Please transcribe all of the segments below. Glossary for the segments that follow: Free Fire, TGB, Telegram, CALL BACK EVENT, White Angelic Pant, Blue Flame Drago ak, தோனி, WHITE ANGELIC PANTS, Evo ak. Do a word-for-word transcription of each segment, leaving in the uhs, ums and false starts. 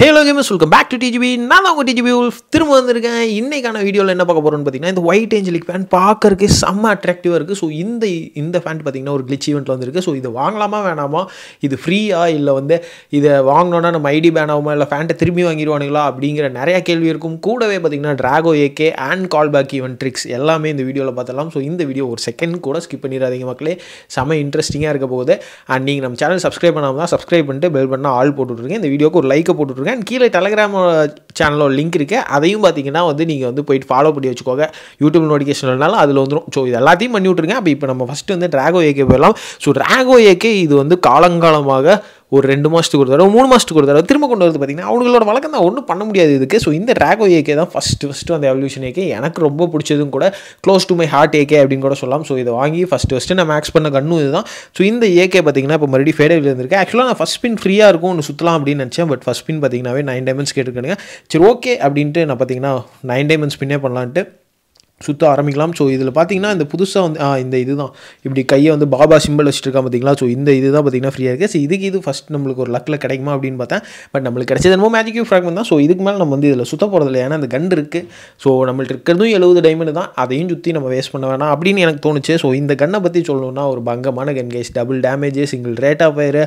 Hello gamers, welcome back to T G B. நான் தான் உங்க T G B Wolf திரும்ப வந்திருக்கேன். இன்னைக்கான வீடியோல என்ன பார்க்க போறோம்னு பார்த்தீங்கன்னா, இந்த White Angelic Pant பார்க்கறதுக்கு செம்ம அட்ராக்டிவா இருக்கு. சோ இந்த இந்த ஃபேண்ட் பாத்தீங்கன்னா ஒரு glitch eventல வந்திருக்கு. சோ இது வாங்கலாமா வேணாமா, இது ஃப்ரீயா இல்ல வந்து இத வாங்குனோம்னா நம்ம ஐடி பேன் ஆகுமா இல்ல ஃபேண்ட திரும்பி வாங்கிடுவாங்களா அப்படிங்கற நிறைய கேள்வி இருக்கும். கூடவே பாத்தீங்கன்னா Drago A K and call back event tricks எல்லாமே இந்த வீடியோல பார்த்தலாம். சோ இந்த வீடியோ ஒரு செகண்ட் கூட ஸ்கிப் பண்ணிராதீங்க மக்களே, செம்ம இன்ட்ரஸ்டிங்கா இருக்க போகுது. அண்ட் நீங்க நம்ம சேனல் சப்ஸ்கிரைப் பண்ணாமதான் சப்ஸ்கிரைப் பண்ணிட்டு பெல் பட்டனை ஆல் போட்டுட்டுருங்க. இந்த வீடியோக்கு ஒரு லைக் போட்டுட்டு and கீழே Telegram channel லிங்க் இருக்கு, அதையும் பாத்தீங்கன்னா வந்து நீங்க வந்து போய் ஃபாலோ பண்ணி வச்சுக்கோங்க. YouTube நோட்டிஃபிகேஷன் வரனால அதுல வந்துரும். சோ இதெல்லாத்தையும் பண்ணி விட்டுருங்க. அப்ப இப்போ நம்ம ஃபர்ஸ்ட் வந்து Drago A K போலாம். சோ Drago A K இது வந்து காலங்காலமாக ஒரு ரெண்டு மாசத்துக்கு ஒரு தடவை மூணு மாசத்துக்கு ஒரு தடவை திரும்ப கொண்டு வரது பார்த்தீங்கன்னா அவங்களோட வழக்கம் தான், ஒன்றும் பண்ண முடியாது இதுக்கு. ஸோ இந்த Drago A K தான் ஃபஸ்ட் ஃபஸ்ட்டு அந்த எவல்யூஷன் A K எனக்கு ரொம்ப பிடிச்சதும் கூட, close to my heart A K அப்படின்னு கூட சொல்லலாம். ஸோ இதை வாங்கி ஃபஸ்ட்டு ஃபஸ்ட்டு நான் மேக்ஸ் பண்ண கண்ணும் இதுதான். ஸோ இந்த A K பார்த்தீங்கன்னா இப்போ மறுபடியும் ஃபேடே இருந்திருக்கு. ஆக்சுவலாக நான் ஃபஸ்ட் பின் ஃப்ரீயாக இருக்கும் ஒன்று சுற்றலாம் அப்படின்னு நினச்சேன். பட் ஃபஸ்ட் பின் பார்த்தீங்கன்னாவே நைன் டைமண்ட்ஸ் கேட்டுருக்கானுங்க. சரி ஓகே அப்படின்ட்டு நான் பார்த்தீங்கன்னா நைன் டைமண்ட்ஸ் பின்னே பண்ணலான்ட்டு சுத்த ஆரம்பிக்கலாம். ஸோ இதில் பார்த்தீங்கன்னா இந்த புதுசாக வந்து இந்த இது தான் இப்படி கையை வந்து பாபா சிம்பிள் வச்சுருக்கான் பார்த்தீங்களா. ஸோ இந்த இது தான் பார்த்தீங்கன்னா ஃப்ரீயாக இருக்குது. ஸோ இதுக்கு இது ஃபஸ்ட் நம்மளுக்கு ஒரு லக்கில் கிடைக்குமா அப்படின்னு பார்த்தேன். பட் நம்மளுக்கு கிடைச்சது என்னமோ மேஜிக் ஃப்ராக்மெண்ட் தான். ஸோ இதுக்கு மேலே நம்ம வந்து இதில் சுற்ற போகிறதில்ல, ஏன்னா அந்த கண்டு இருக்குது. ஸோ நம்மள்ட்ட இருக்கிறதும் எழுபது டைமண்ட் தான், அதையும் சுற்றி நம்ம வேஸ்ட் பண்ண வேணாம் அப்படின்னு எனக்கு தோணுச்சு. ஸோ இந்த கண்ணை பற்றி சொல்லணும்னா ஒரு பங்கமான gun guys, double damage, single rate of fire,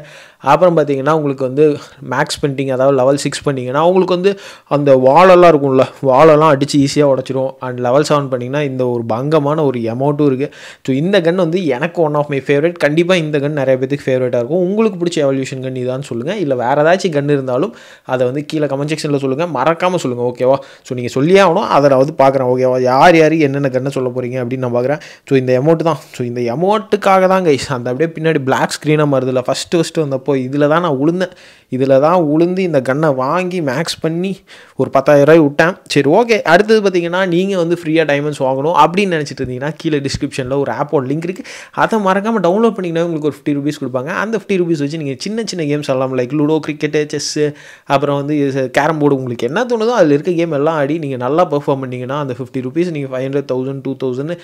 அப்புறம் பார்த்தீங்கன்னா உங்களுக்கு வந்து மேக்ஸ் பெண்டிங், அதாவது லெவல் சிக்ஸ் பண்ணிங்கன்னா உங்களுக்கு வந்து அந்த வாலெல்லாம் இருக்கும்ல, வாலெல்லாம் அடித்து ஈஸியாக உடச்சிடும். அண்ட் லெவல் செவன் பண்ணி இந்த ஒரு பங்கமான ஒரு அமௌண்ட்டும் இருக்குது. ஸோ இந்த கன் வந்து எனக்கு ஒன் ஆஃப் மை ஃபேவரட். கண்டிப்பாக இந்த கன் நிறைய பேருக்கு ஃபேவரட்டாக இருக்கும். உங்களுக்கு பிடிச்ச எவல்யூஷன் கன் இதான்னு சொல்லுங்கள், இல்லை வேறு ஏதாச்சும் கன் இருந்தாலும் அதை வந்து கீழே கமெண்ட் செக்ஷனில் சொல்லுங்கள், மறக்காமல் சொல்லுங்கள் ஓகேவா. ஸோ நீங்கள் சொல்லியே ஆகணும், அதை வந்து பார்க்குறேன் ஓகேவா, யார் யார் என்னென்ன கண்ணை சொல்ல போகிறீங்க அப்படின்னு நான் பார்க்குறேன். ஸோ இந்த அமௌண்ட் தான். ஸோ இந்த அமௌண்ட்டுக்காக தான் கைஸ் அந்த அப்படியே பின்னாடி பிளாக் ஸ்க்ரீனாக மாறுதில்ல, ஃபஸ்ட்டு ஃபஸ்ட்டு வந்தப்போ இதில் தான் நான் உளுந்தேன், இதில் தான் உளுந்து இந்த கன்னை வாங்கி மேக்ஸ் பண்ணி ஒரு பத்தாயிரம் ரூபாய் விட்டேன். சரி ஓகே. அடுத்தது பார்த்தீங்கன்னா நீங்கள் வந்து ஃப்ரீயாக டைமண்ட்ஸ் வாங்கணும் அப்படின்னு நினச்சிட்டு இருந்தீங்கன்னா கீழே டிஸ்கிரிப்ஷனில் ஒரு ஆப்போட லிங்க் இருக்குது, அதை மறக்காமல் டவுன்லோட் பண்ணிங்கன்னா உங்களுக்கு ஒரு ஃபிஃப்டி ருபீஸ் கொடுப்பாங்க. அந்த ஃபிஃப்டி ருபீஸ் வச்சு நீங்கள் சின்ன சின்ன கேம்ஸ் எல்லாம் லைக் லூடோ, கிரிக்கெட்டு, செஸ்ஸு, அப்புறம் வந்து கேரம் போர்டு, உங்களுக்கு என்ன தோணுதோ அதில் இருக்க கேம் எல்லாம் ஆடி நீங்கள் நல்லா பெர்ஃபார்ம் பண்ணிங்கன்னா அந்த ஃபிஃப்டி ருபீஸ் நீங்கள் five hundred thousand two thousand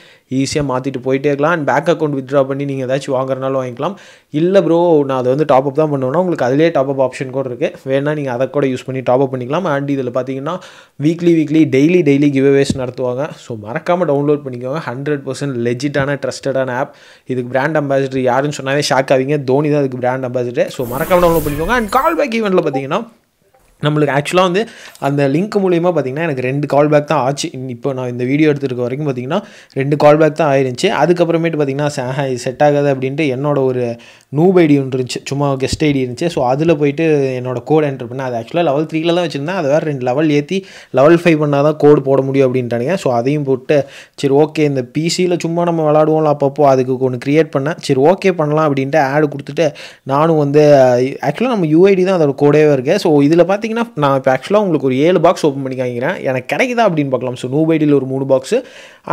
ஈஸியாக மாற்றிட்டு போயிட்டே இருக்கலாம். அண்ட் பேங்க் அக்கௌண்ட் வித்ட்ரா பண்ணி நீங்கள் ஏதாச்சும் வாங்குறனாலும் வாங்கிக்கலாம். இல்லை ப்ரோ நான் அதை வந்து டாப்அப் தான் பண்ணுவேன்னா உங்களுக்கு அதிலே டாப்அப் ஆப்ஷன் கூட இருக்குது, வேணா நீங்கள் அதை கூட யூஸ் பண்ணி டாப்அப் பண்ணிக்கலாம். அண்ட் இதில் பார்த்தீங்கன்னா weekly weekly daily daily giveaways நடத்துவாங்க. ஸோ மறக்காமல் டவுன்லோட் பண்ணிக்கோங்க. ஹண்ட்ரட் பர்சன்ட் லெஜிட்டான ட்ரஸ்டடான ஆப். இதுக்கு பிராண்ட் அம்பாசிடர் யாருன்னு சொன்னாவே ஷாக் ஆவீங்க, தோனி தான் இதுக்கு பிராண்ட் அம்பாசிடர். ஸோ மறக்காமல் டவுன்லோட் பண்ணிக்கோங்க. அண்ட் கால் பேக் ஈவெண்ட்டில் பார்த்தீங்கன்னா நம்மளுக்கு ஆக்சுவலாக வந்து அந்த லிங்க் மூலிமா பார்த்தீங்கன்னா எனக்கு ரெண்டு கால் பேக் தான் ஆச்சு. இப்போ நான் இந்த வீடியோ எடுத்துருக்க வரைக்கும் பார்த்தீங்கன்னா ரெண்டு கால் பேக் தான் ஆயிருந்துச்சு. அதுக்கப்புறமேட்டு பார்த்தீங்கன்னா சாஹா இது செட் ஆகாது அப்படின்ட்டு என்னோட ஒரு நூப் ஐடி ஒன்று இருந்துச்சு, சும்மா கெஸ்ட் ஐடி இருந்துச்சு. ஸோ அதில் போய்ட்டு என்னோட கோடு என்ட்ரு பண்ணேன். அது ஆக்சுவலாக லெவல் த்ரீல தான் வச்சுருந்தேன், அதை வேறு ரெண்டு லெவல் ஏற்றி லெவல் ஃபைவ் பண்ணால் தான் கோடு போட முடியும் அப்படின்ட்டானுங்க. ஸோ அதையும் போட்டு சரி ஓகே இந்த பிசியில் சும்மா நம்ம விளாடுவோம்ல, அப்பப்போ அதுக்கு ஒன்று க்ரியேட் பண்ணேன். சரி ஓகே பண்ணலாம் அப்படின்ட்டு ஆடு கொடுத்துட்டு நானும் வந்து ஆக்சுவலாக நம்ம யூஐடி தான் அதோட கோடேவே இருக்கேன். ஸோ இதில் பார்த்து நான் இப்போ ஆக்சுவலாக உங்களுக்கு ஒரு ஏழு பாக்ஸ் ஓப்பன் பண்ணி காங்கிறேன், எனக்கு கிடைக்குதா அப்படின்னு பார்க்கலாம். ஸோ நூப் ஐடியில் ஒரு மூணு பாக்ஸ்,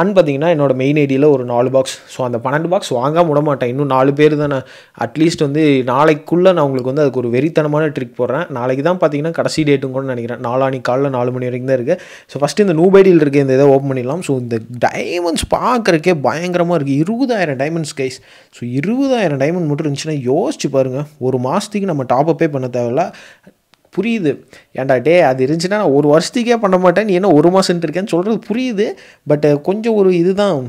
அண்ட் பார்த்தீங்கன்னா என்னோட மெயின் ஐடியில் ஒரு நாலு பாக்ஸ். ஸோ அந்த பன்னெண்டு பாக்ஸ் வாங்காமல் விட மாட்டேன், இன்னும் நாலு பேர் தானே. அட்லீஸ்ட் வந்து நாளைக்குள்ளே நான் உங்களுக்கு வந்து அதுக்கு ஒரு வெறித்தனமான ட்ரிக் போடுறேன். நாளைக்கு தான் பார்த்தீங்கன்னா கடைசி டேட்டும் கூட நினைக்கிறேன், நாலாணி காலில் நாலு மணி வரைக்கும் தான் இருக்குது. ஸோ ஃபஸ்ட்டு இந்த நூப் ஐடியில் இருக்க இந்த இதை ஓப்பன் பண்ணிடலாம். ஸோ இந்த டைமண்ட்ஸ் பார்க்குறக்கே பயங்கரமாக இருக்குது, இருபதாயிரம் டைமண்ட்ஸ் கைஸ். ஸோ இருபதாயிரம் டைமண்ட் மட்டும் இருந்துச்சுன்னா யோசிச்சு பாருங்கள், ஒரு மாதத்துக்கு நம்ம டாப்பப்பே பண்ண தேவையில்ல. புரியுது ஏன்டா டே அது இருந்துச்சுன்னா நான் ஒரு வருஷத்துக்கே பண்ண மாட்டேன், நீ என்ன ஒரு மாதம்ட்டு இருக்கேன்னு சொல்கிறது புரியுது. பட் கொஞ்சம் ஒரு இதுதான்,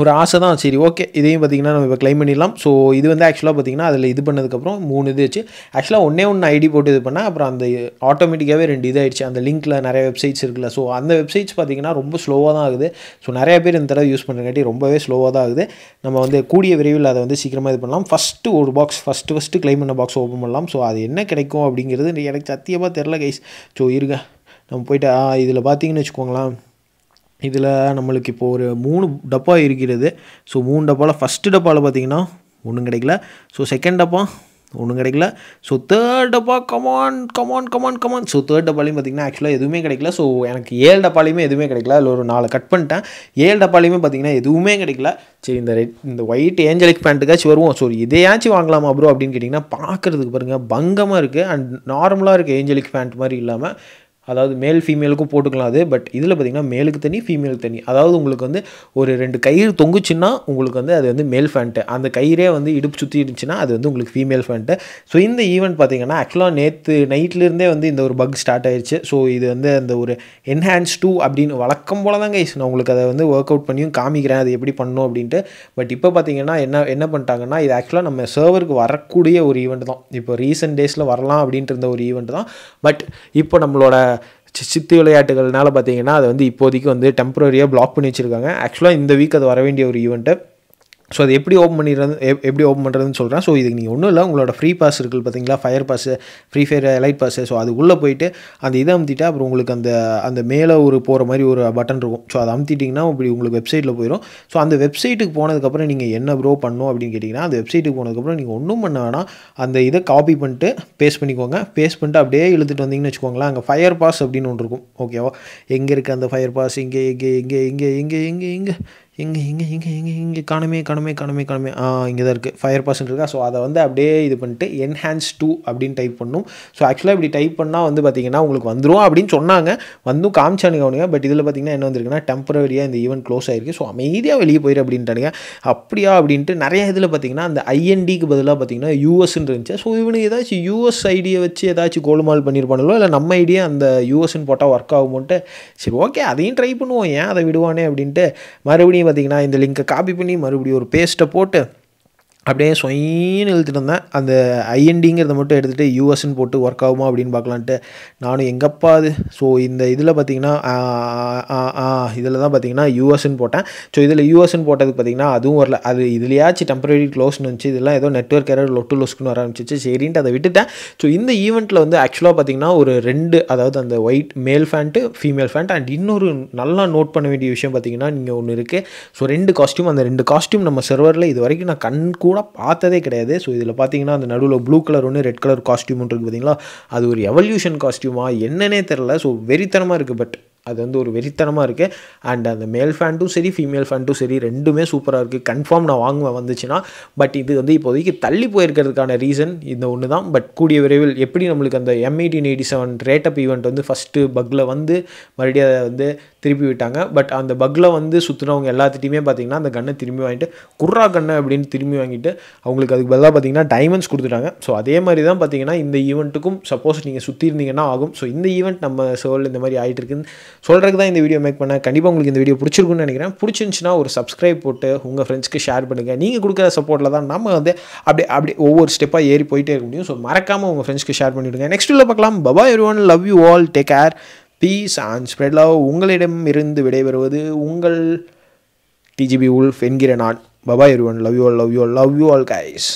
ஒரு ஆசை தான். சரி ஓகே இதையும் பார்த்திங்கன்னா நம்ம இப்போ கிளைம் பண்ணிடலாம். ஸோ இது வந்து ஆக்சுவலாக பார்த்திங்கன்னா அதில் இது பண்ணதுக்கப்புறம் மூணு இது வச்சு ஆக்சுவலாக ஒன்றே ஒன்று ஐடி போட்டு இது பண்ணால் அப்புறம் அந்த ஆட்டோமேட்டிக்காகவே ரெண்டு இதாகிடுச்சு. அந்த லிங்க்கில் நிறைய வெப்சைட்ஸ் இருக்குல்ல, ஸோ அந்த வெப்சைட்ஸ் பார்த்திங்கன்னா ரொம்ப ஸ்லோவாக தான் ஆகுது. ஸோ நிறைய பேர் இந்த தடவை யூஸ் பண்ணுறங்காட்டி ரொம்பவே ஸ்லோவாக தான் ஆகுது. நம்ம வந்து கூடிய விரைவில் அதை வந்து சீக்கிரமாக இது பண்ணலாம். ஃபஸ்ட்டு ஒரு பாக்ஸ் ஃபஸ்ட்டு ஃபஸ்ட்டு கிளைம் பண்ண பாக்ஸ் ஓப்பன் பண்ணலாம். ஸோ அது என்ன கிடைக்கும் அப்படிங்கிறது எனக்கு சத்தியமாக தெரில கைஸ். ஸோ இருங்க நம்ம போய்ட்டு இதில் பார்த்திங்கன்னு வச்சுக்கோங்களேன், இதில் நம்மளுக்கு இப்போ ஒரு மூணு டப்பா இருக்கிறது. ஸோ மூணு டப்பாவில் ஃபஸ்ட்டு டப்பாவில் பார்த்திங்கன்னா ஒன்றும் கிடைக்கல. ஸோ செகண்ட் டப்பா ஒன்றும் கிடைக்கல. ஸோ தேர்ட் டப்பா கமான் கமான் கமான் கமான். ஸோ தேர்ட் டப்பாலையும் பார்த்திங்கன்னா ஆக்சுவலாக எதுவுமே கிடைக்கல. ஸோ எனக்கு ஏழு டப்பாலையுமே எதுவுமே கிடைக்கல, இல்லை ஒரு நாலு கட் பண்ணிட்டேன். ஏழு டப்பாலையுமே பார்த்திங்கன்னா எதுவுமே கிடைக்கல. சரி இந்த ரெட் இந்த ஒயிட் ஏஞ்சலிக் பேண்ட்டுக்காச்சும் வருவோம். ஸோ இதையாச்சும் வாங்கலாமா ப்ரோ அப்படின்னு கேட்டிங்கன்னா பார்க்குறதுக்கு பாருங்கள் பங்கமாக இருக்குது. அண்ட் நார்மலாக இருக்குது ஏஞ்சலிக் பேண்ட் மாதிரி இல்லாமல் அதாவது மேல் ஃபீமேலுக்கும் போட்டுக்கலாம் அது. பட் இதில் பார்த்தீங்கன்னா மேலுக்கு தனி ஃபீமேலுக்கு தனி, அதாவது உங்களுக்கு வந்து ஒரு ரெண்டு கயிறு தொங்குச்சுன்னா உங்களுக்கு வந்து அது வந்து மேல் ஃபேண்ட்டு, அந்த கயிறே வந்து இடுப்பு சுற்றி இருந்துச்சுன்னா அது வந்து உங்களுக்கு ஃபீமேல் ஃபேண்ட்டு. ஸோ இந்த ஈவெண்ட் பார்த்தீங்கன்னா ஆக்சுவலாக நேற்று நைட்லேருந்தே வந்து இந்த ஒரு பக் ஸ்டார்ட் ஆயிடுச்சு. ஸோ இது வந்து அந்த ஒரு என்ஹான்ஸ் டூ அப்படின்னு வழக்கம் போல தான் கைஸ், நான் உங்களுக்கு அதை வந்து ஒர்க் அவுட் பண்ணியும் காமிக்கிறேன் அது எப்படி பண்ணணும் அப்படின்ட்டு. பட் இப்போ பார்த்தீங்கன்னா என்ன என்ன பண்ணிட்டாங்கன்னா இது ஆக்சுவலாக நம்ம சர்வருக்கு வரக்கூடிய ஒரு ஈவெண்ட் தான், இப்போ ரீசெண்ட் டேஸில் வரலாம் அப்படின்ட்டு இருந்த ஒரு ஈவெண்ட் தான். பட் இப்போ நம்மளோட சித்து விளையாட்டுகள்னால பார்த்தீங்கன்னா அதை வந்து இப்போதைக்கு வந்து டெம்பரரியாக பிளாக் பண்ணி வச்சுருக்காங்க. ஆக்சுவலாக இந்த வீக் அது வர வேண்டிய ஒரு ஈவெண்ட்டு. ஸோ அது எப்படி ஓப்பன் பண்ணிடுறது எப்படி ஓப்பன் பண்ணுறதுன்னு சொல்கிறேன். ஸோ இதுக்கு நீங்கள் ஒன்றும் இல்லை, உங்களோட ஃப்ரீ பாஸ் இருக்குது பார்த்தீங்களா, fire pass, free fire elite pass. So அது உள்ளே போயிட்டு அந்த இதை அமுத்திட்டா அப்புறம் உங்களுக்கு அந்த அந்த மேலே ஒரு போகிற மாதிரி ஒரு பட்டன் இருக்கும். ஸோ அதை அமுத்திட்டிங்கன்னா இப்படி உங்களுக்கு வெப்சைட்டில் போயிடும். ஸோ அந்த வெப்சைட்டுக்கு போனதுக்கப்புறம் நீங்கள் என்ன ப்ரோ பண்ணணும் அப்படின்னு கேட்டிங்கன்னா, அந்த வெப்சைட்டுக்கு போனதுக்கப்புறம் நீங்கள் ஒன்றும் பண்ண வேணாம், அந்த இதை காப்பி பண்ணிட்டு பேஸ்ட் பண்ணிக்கோங்க. பேஸ்ட் பண்ணிட்டு அப்படியே இழுத்துட்டு வந்தீங்கன்னு வச்சுக்கோங்களேன், அங்கே ஃபயர் பாஸ் அப்படின்னு ஒன்று இருக்கும். ஓகேவா, எங்கே இருக்குது அந்த ஃபயர் பாஸ்? இங்கே இங்கே இங்கே இங்கே இங்கே இங்கே இங்கே இங்கே இங்கே இங்கே இங்கே இங்கே காணுமே காணுமே காணுமே காணுமே ஆ இங்கே தான் இருக்குது ஃபயர் பர்சன்ட் இருக்கா. ஸோ அதை வந்து அப்படியே இது பண்ணிட்டு என்ஹான்ஸ் டூ அப்படின்னு டைப் பண்ணணும். ஸோ ஆக்சுவலாக இப்படி டைப் பண்ணால் வந்து பார்த்திங்கன்னா உங்களுக்கு வந்துடும் அப்படின்னு சொன்னாங்க, வந்தும் காமிச்சானுங்க அவனுங்க. பட் இதில் பார்த்திங்கன்னா என்ன வந்துருக்குன்னா டெம்பரரியாக இந்த ஈவெண்ட் க்ளோஸ் ஆகிருக்கு. ஸோ அமைதியாக வெளியே போயிரு அப்படின்ட்டானுங்க. அப்படியா அப்படின்ட்டு நிறைய இதில் பார்த்திங்கன்னா அந்த ஐஎன்டிக்கு பதிலாக பார்த்திங்கன்னா யூஎஸ்ன்னு இருந்துச்சு. ஸோ இவனுக்கு ஏதாச்சும் யூஎஸ் ஐடியை வச்சு ஏதாச்சும் கோல்மால் பண்ணியிருப்பானுங்களோ, இல்லை நம்ம ஐடியா அந்த யூஎஸ்ன்னு போட்டால் ஒர்க் ஆகும்ட்டு சரி ஓகே அதையும் ட்ரை பண்ணுவோம், ஏன் அதை விடுவானே அப்படின்ட்டு மறுபடியும் பார்த்தீங்கன்னா இந்த லிங்கை காப்பி பண்ணி மறுபடியும் ஒரு பேஸ்ட்டை போட்டு அப்படியே சொயின்னு எழுத்துட்டு இருந்தேன். அந்த ஐஎன்டிங்கிறத மட்டும் எடுத்துகிட்டு யூஎஸ்ன்னு போட்டு ஒர்க் ஆகுமா அப்படின்னு பார்க்கலான்ட்டு நானும் எங்கப்பா அது. ஸோ இந்த இதில் பார்த்தீங்கன்னா இதில் தான் பார்த்தீங்கன்னா யூஎஸ்ன்னு போட்டேன். ஸோ இதில் யூஎஸ்ன்னு போட்டதுக்கு பார்த்தீங்கன்னா அதுவும் வரல, அது இதுலையாச்சும் டெம்பரரி க்ளோஸ்னு வந்துச்சு, இதெல்லாம் ஏதோ நெட்வொர்க் ஏதாவது லொட்டு லொஸ்க்குன்னு வர ஆரம்பிச்சிச்சு, சரின்ட்டு அதை விட்டுட்டேன். ஸோ இந்த ஈவெண்ட்டில் வந்து ஆக்சுவலாக பார்த்தீங்கன்னா ஒரு ரெண்டு, அதாவது அந்த ஒயிட் மேல் ஃபேண்ட்டு ஃபீமேல் ஃபேண்ட், அண்ட் இன்னொரு நல்லா நோட் பண்ண வேண்டிய விஷயம் பார்த்தீங்கன்னா நீங்கள் ஒன்று இருக்குது. ஸோ ரெண்டு காஸ்ட்யூம், அந்த ரெண்டு காஸ்ட்யூம் நம்ம சர்வரில் இது வரைக்கும் நான் கண் கூட பார்த்ததே கிடையாது. ஸோ இதில் பார்த்தீங்கன்னா அந்த நடுவில் ப்ளூ கலர் ஒன்று ரெட் கலர் காஸ்டியூம் ஒன்று இருக்குது பார்த்தீங்களா, அது ஒரு எவல்யூஷன் காஸ்டியூமா என்னன்னே தெரில. ஸோ வெறித்தனமாக இருக்குது, பட் அது வந்து ஒரு வெறித்தனமாக இருக்குது. அண்ட் அந்த மேல் ஃபேண்ட்டும் சரி ஃபீமேல் ஃபேண்ட்டும் சரி ரெண்டுமே சூப்பராக இருக்குது. கன்ஃபார்ம் நான் வாங்குவேன் வந்துச்சுன்னா. பட் இது வந்து இப்போதைக்கு தள்ளி போயிருக்கிறதுக்கான ரீசன் இந்த ஒன்று தான். பட் கூடிய விரைவில் எப்படி நம்மளுக்கு அந்த M eighteen eighty seven rate up event வந்து ஃபஸ்ட்டு பக்கில் வந்து மறுபடியும் அதை வந்து திருப்பி விட்டாங்க. பட் அந்த பக்கில் வந்து சுற்றுனவங்க எல்லாத்திட்டையுமே பார்த்திங்கன்னா அந்த கண்ணை திரும்பி வாங்கிட்டு குர்ரா கண்ணை அப்படின்னு திரும்பி வாங்கிட்டு அவங்களுக்கு அதுக்கு பதிலாக பார்த்திங்கன்னா டைமண்ட்ஸ் கொடுத்துட்டாங்க. ஸோ அதே மாதிரி தான் பார்த்திங்கன்னா இந்த ஈவெண்ட்டுக்கும் சப்போஸ் நீங்கள் சுற்றி இருந்தீங்கன்னா ஆகும். ஸோ இந்த ஈவெண்ட் நம்ம சோல் இந்த மாதிரி ஆகிட்டு இருக்குன்னு சொல்கிறதுக்கு தான் இந்த வீடியோ மேக் பண்ணேன். கண்டிப்பாக உங்களுக்கு இந்த வீடியோ பிடிச்சிருக்குன்னு நினைக்கிறேன். பிடிச்சிருந்துச்சின்னா ஒரு சப்ஸ்கிரைப் போட்டு உங்கள் ஃப்ரெண்ட்ஸ்க்கு ஷேர் பண்ணுங்கள். நீங்கள் கொடுக்குற சப்போர்ட்டில் தான் நம்ம வந்து அப்படி அப்படி ஒவ்வொரு ஸ்டெப்பாக ஏறி போயிட்டே இருக்க முடியும். ஸோ மறக்காமல் உங்கள் ஃப்ரெண்ட்ஸ்க்கு ஷேர் பண்ணிவிடுங்க. நெக்ஸ்ட் வீடியோவில் பார்க்கலாம். Bye bye everyone, love you all, take care, peace and spread love. உங்களிடம் இருந்து விடைபெறுவது உங்கள் டிஜிபி உல்ஃப் என்கிற நான். Bye bye everyone, love you all, love you all, love you all guys.